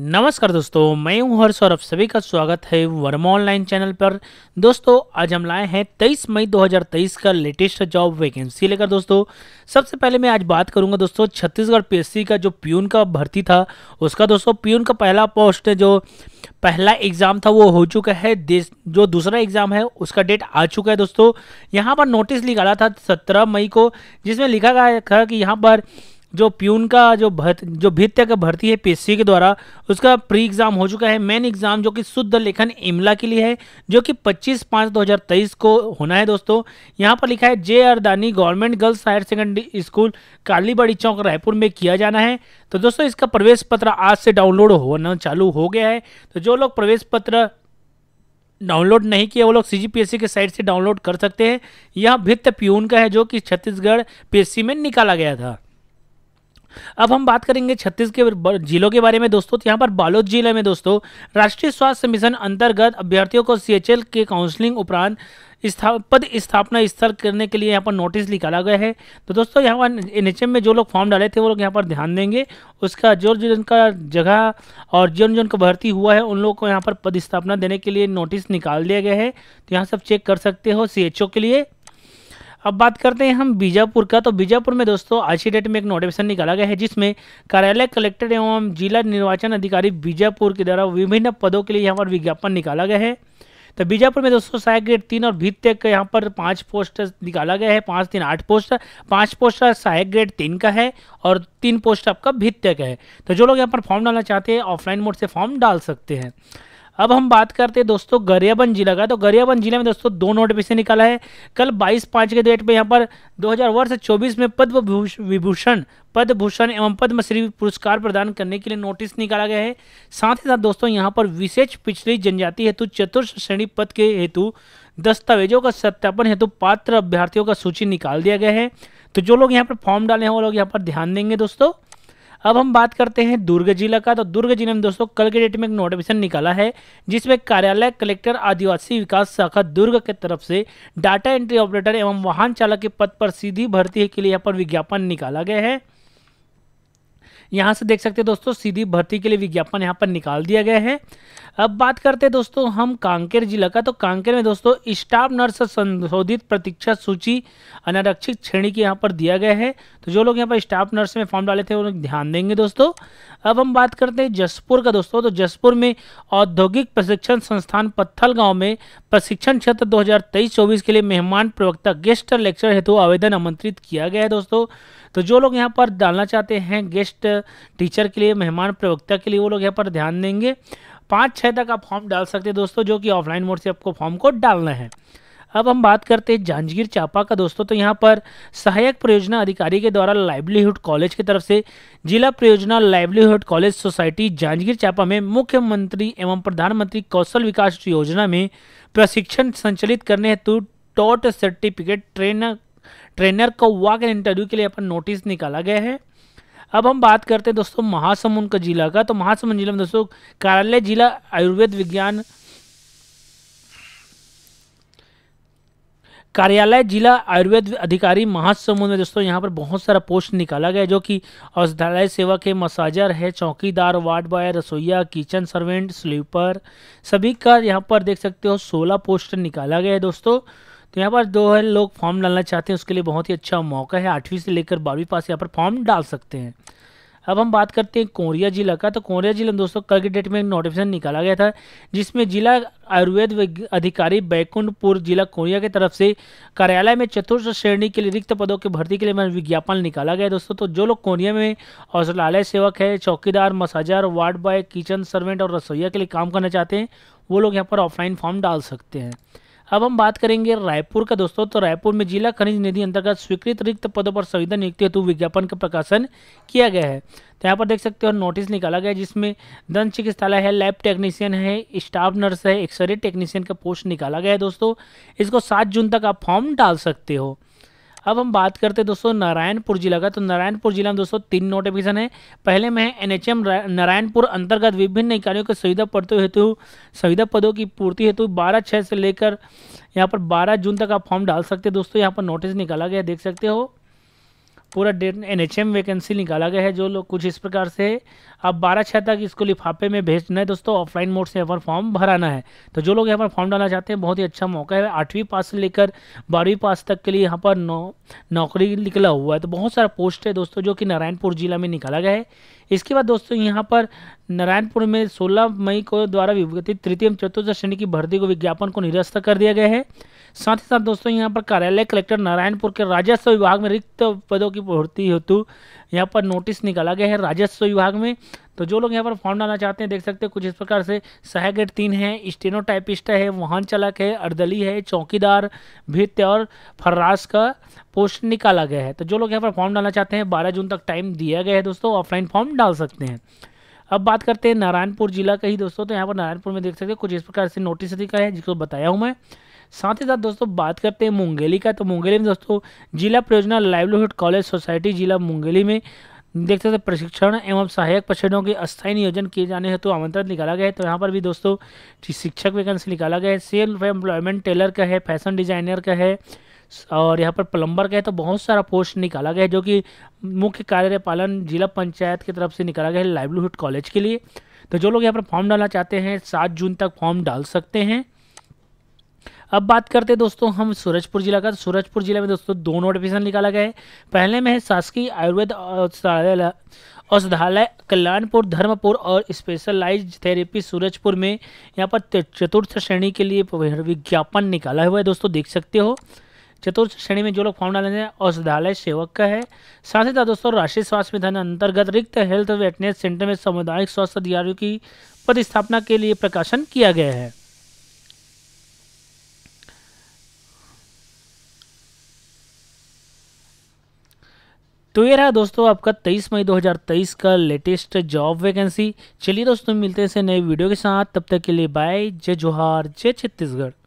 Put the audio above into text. नमस्कार दोस्तों, मैं हूं हर्ष और आप सभी का स्वागत है वर्मा ऑनलाइन चैनल पर। दोस्तों आज हम लाए हैं 23 मई 2023 का लेटेस्ट जॉब वैकेंसी लेकर। दोस्तों सबसे पहले मैं आज बात करूंगा दोस्तों छत्तीसगढ़ पीएससी का जो प्यून का भर्ती था उसका। दोस्तों प्यून का पहला पोस्ट जो पहला एग्जाम था वो हो चुका है, जो दूसरा एग्जाम है उसका डेट आ चुका है। दोस्तों यहाँ पर नोटिस निकाला था 17 मई को, जिसमें लिखा गया था कि यहाँ पर जो प्यून का जो भित्त्य का भर्ती है पीएससी के द्वारा उसका प्री एग्जाम हो चुका है। मेन एग्जाम जो कि शुद्ध लेखन इमला के लिए है जो कि 25/5/2023 को होना है। दोस्तों यहां पर लिखा है J E Rathod government girls higher secondary school Kalibari चौक रायपुर में किया जाना है। तो दोस्तों इसका प्रवेश पत्र आज से डाउनलोड होना चालू हो गया है। तो जो लोग प्रवेश पत्र डाउनलोड नहीं किया वो लोग CGPSC के साइट से डाउनलोड कर सकते हैं। यह भित्त्य प्यून का है जो कि छत्तीसगढ़ पीएससी में निकाला गया था। अब हम बात करेंगे छत्तीसगढ़ जिलों के बारे में। दोस्तों यहाँ पर बालोद जिले में दोस्तों राष्ट्रीय स्वास्थ्य मिशन अंतर्गत अभ्यर्थियों को CHSL के काउंसलिंग उपरांत पद स्थापना स्थल करने के लिए यहाँ पर नोटिस निकाला गया है। तो दोस्तों यहाँ पर NHM में जो लोग फॉर्म डाले थे वो लोग यहाँ पर ध्यान देंगे, उसका जो जिनका जगह और जिन का भर्ती हुआ है उन लोगों को यहाँ पर पद स्थापना देने के लिए नोटिस निकाल दिया गया है। तो यहाँ सब चेक कर सकते हो CHO के लिए। अब बात करते हैं हम बीजापुर का। तो बीजापुर में दोस्तों आज की डेट में एक नोटिफिकेशन निकाला गया है जिसमें कार्यालय कलेक्टर एवं जिला निर्वाचन अधिकारी बीजापुर के द्वारा विभिन्न पदों के लिए यहाँ पर विज्ञापन निकाला गया है। तो बीजापुर में दोस्तों सहायक ग्रेड 3 और भित्त्य का यहाँ पर 5 पोस्ट निकाला गया है। 5, 3, 8 पोस्ट। 5 पोस्ट सहायक ग्रेड 3 का है और 3 पोस्ट आपका भित्त्य का है। तो जो लोग यहाँ पर फॉर्म डालना चाहते हैं ऑफलाइन मोड से फॉर्म डाल सकते हैं। अब हम बात करते हैं दोस्तों गरियाबंद जिला का। तो गरियाबंद जिले में दोस्तों 2 नोटिफिकेशन निकाला है। कल 22/5 के डेट में यहाँ पर 2024 में पद्म विभूषण, पद्म भूषण एवं पद्म श्री पुरस्कार प्रदान करने के लिए नोटिस निकाला गया है। साथ ही साथ दोस्तों यहाँ पर विशेष पिछड़ी जनजाति हेतु चतुर्थ श्रेणी पद के हेतु दस्तावेजों का सत्यापन हेतु पात्र अभ्यर्थियों का सूची निकाल दिया गया है। तो जो लोग यहाँ पर फॉर्म डाले हैं वो लोग यहाँ पर ध्यान देंगे। दोस्तों अब हम बात करते हैं दुर्ग जिला का। तो दुर्ग जिले में दोस्तों कल के डेट में एक नोटिफिकेशन निकाला है जिसमें कार्यालय कलेक्टर आदिवासी विकास शाखा दुर्ग के तरफ से डाटा एंट्री ऑपरेटर एवं वाहन चालक के पद पर सीधी भर्ती के लिए यहाँ पर विज्ञापन निकाला गया है। यहाँ से देख सकते हैं दोस्तों सीधी भर्ती के लिए विज्ञापन यहाँ पर निकाल दिया गया है। अब बात करते हैं दोस्तों हम कांकेर जिला का। तो कांकेर में दोस्तों स्टाफ नर्स संशोधित प्रतीक्षा सूची अनारक्षित श्रेणी के यहाँ पर दिया गया है। तो जो लोग यहाँ पर स्टाफ नर्स में फॉर्म डाले थे वो लोग ध्यान देंगे। दोस्तों अब हम बात करते हैं जसपुर का। दोस्तों तो जसपुर में औद्योगिक प्रशिक्षण संस्थान पत्थलगाँव में प्रशिक्षण क्षेत्र 2023-24 के लिए मेहमान प्रवक्ता गेस्ट लेक्चर हेतु आवेदन आमंत्रित किया गया है। दोस्तों तो जो लोग यहाँ पर डालना चाहते हैं गेस्ट टीचर के लिए, मेहमान प्रवक्ता के लिए, वो लोग यहाँ पर ध्यान देंगे। 5-6 तक आप फॉर्म डाल सकते हैं दोस्तों, जो कि ऑफलाइन मोड से आपको फॉर्म को डालना है। अब हम बात करते हैं जांजगीर चांपा का। दोस्तों तो यहाँ पर सहायक परियोजना अधिकारी के द्वारा लाइवलीहुड कॉलेज की तरफ से जिला परियोजना livelihood college society Janjgir Champa में मुख्यमंत्री एवं प्रधानमंत्री कौशल विकास योजना में प्रशिक्षण संचालित करने हेतु टॉट सर्टिफिकेट ट्रेनर को वॉक इन इंटरव्यू के लिए यहाँ पर नोटिस निकाला गया है। अब हम बात करते हैं दोस्तों महासमुंद का जिला का। तो महासमुंद जिले में दोस्तों कार्यालय जिला आयुर्वेद विज्ञान कार्यालय जिला आयुर्वेद अधिकारी महासमुंद में दोस्तों यहाँ पर बहुत सारा पोस्ट निकाला गया जो कि औषधालय सेवक है, मसाजर है, चौकीदार, वार्ड बॉय, रसोईया, किचन सर्वेंट, स्लीपर, सभी का यहाँ पर देख सकते हो 16 पोस्ट निकाला गया है। दोस्तों तो यहाँ पर 2 लोग फॉर्म डालना चाहते हैं उसके लिए बहुत ही अच्छा मौका है। 8वीं से लेकर 12वीं पास यहाँ पर फॉर्म डाल सकते हैं। अब हम बात करते हैं कोरिया जिला का। तो कोरिया जिले में दोस्तों कल के डेट में एक नोटिफिकेशन निकाला गया था जिसमें जिला आयुर्वेद अधिकारी बैकुंठपुर जिला कोरिया की तरफ से कार्यालय में चतुर्थ श्रेणी के लिए रिक्त पदों की भर्ती के लिए विज्ञापन निकाला गया। दोस्तों तो जो लोग कोरिया में औषधालय सेवक है, चौकीदार, massager, ward boy, kitchen servant और रसोईया के लिए काम करना चाहते हैं वो लोग यहाँ पर ऑफलाइन फॉर्म डाल सकते हैं। अब हम बात करेंगे रायपुर का। दोस्तों तो रायपुर में जिला खनिज निधि अंतर्गत स्वीकृत रिक्त पदों पर संविधान नियुक्ति हेतु विज्ञापन का प्रकाशन किया गया है। तो यहाँ पर देख सकते हो नोटिस निकाला गया जिसमें दंत चिकित्सालय है, लैब टेक्नीशियन है, स्टाफ नर्स है, एक्सरे टेक्नीशियन का पोस्ट निकाला गया है। दोस्तों इसको 7 जून तक आप फॉर्म डाल सकते हो। अब हम बात करते हैं दोस्तों नारायणपुर जिला का। तो नारायणपुर जिला में दोस्तों 3 नोटिफिकेशन है। पहले में है NHM नारायणपुर अंतर्गत विभिन्न इकाइयों के सुविधा पदों की पूर्ति हेतु 12/6 से लेकर यहाँ पर 12 जून तक आप फॉर्म डाल सकते हैं। दोस्तों यहाँ पर नोटिस निकाला गया देख सकते हो। पूरा NHM वैकेंसी निकाला गया है जो लोग कुछ इस प्रकार से। अब 12/6 तक इसको लिफाफे में भेजना है दोस्तों, ऑफलाइन मोड से यहाँ पर फॉर्म भराना है। तो जो लोग यहाँ पर फॉर्म डालना चाहते हैं बहुत ही अच्छा मौका है। 8वीं पास से लेकर 12वीं पास तक के लिए यहाँ पर नौकरी निकला हुआ है। तो बहुत सारा पोस्ट है दोस्तों जो कि नारायणपुर जिला में निकाला गया है। इसके बाद दोस्तों यहाँ पर नारायणपुर में 16 मई को द्वारा विज्ञापित तृतीय एवं चतुर्थ श्रेणी की भर्ती को विज्ञापन को निरस्त कर दिया गया है। साथ ही साथ दोस्तों यहाँ पर कार्यालय कलेक्टर नारायणपुर के राजस्व विभाग में रिक्त पदों की भर्ती हेतु यहाँ पर नोटिस निकाला गया है राजस्व विभाग में। तो जो लोग यहाँ पर फॉर्म डालना चाहते हैं देख सकते हैं कुछ इस प्रकार से। सहायक ग्रेड 3 है, स्टेनो टाइपिस्ट है, वाहन चालक है, अर्दली है, चौकीदार, भित्य और फर्राश का पोस्ट निकाला गया है। तो जो लोग यहाँ पर फॉर्म डालना चाहते हैं 12 जून तक टाइम दिया गया है दोस्तों, ऑफलाइन फॉर्म डाल सकते हैं। अब बात करते हैं नारायणपुर जिला का ही दोस्तों। तो यहाँ पर नारायणपुर में देख सकते हैं कुछ इस प्रकार से नोटिस दिखा है जिसको बताया हूँ मैं। साथ ही साथ दोस्तों बात करते हैं मुंगेली का। तो मुंगेली में दोस्तों जिला परियोजना लाइवलीहुड कॉलेज सोसाइटी जिला मुंगेली में देख सकते हैं प्रशिक्षण एवं सहायक प्रशिक्षणों के अस्थायी नियोजन किए जाने हेतु आमंत्रण निकाला गया है। तो यहाँ पर भी दोस्तों शिक्षक वैकेंसी निकाला गया है। सेल्फ एम्प्लॉयमेंट टेलर का है, फैशन डिजाइनर का है और यहाँ पर प्लम्बर का है। तो बहुत सारा पोस्ट निकाला गया है जो कि मुख्य कार्यपालन जिला पंचायत की तरफ से निकाला गया है लाइवलीहुड कॉलेज के लिए। तो जो लोग यहाँ पर फॉर्म डालना चाहते हैं 7 जून तक फॉर्म डाल सकते हैं। अब बात करते हैं दोस्तों हम सूरजपुर जिला का। सूरजपुर जिले में दोस्तों 2 नोटिफिकेशन निकाला गया है। पहले में है शासकीय आयुर्वेद औषधालय कल्याणपुर, धर्मपुर और स्पेशलाइज्ड थेरेपी सूरजपुर में यहाँ पर चतुर्थ श्रेणी के लिए विज्ञापन निकाला हुआ है दोस्तों, देख सकते हो। चतुर्थ श्रेणी में जो लोग फॉर्म डालेंगे औषधालय सेवक का है। साथ ही साथ दोस्तों राष्ट्रीय स्वास्थ्य विधान अंतर्गत रिक्त हेल्थ वेटनेस सेंटर में सामुदायिक स्वास्थ्य अधिकारियों की पदस्थापना के लिए प्रकाशन किया गया है। तो ये रहा दोस्तों आपका 23 मई 2023 का लेटेस्ट जॉब वैकेंसी। चलिए दोस्तों मिलते हैं नए वीडियो के साथ, तब तक के लिए बाय। जय जोहार, जय छत्तीसगढ़।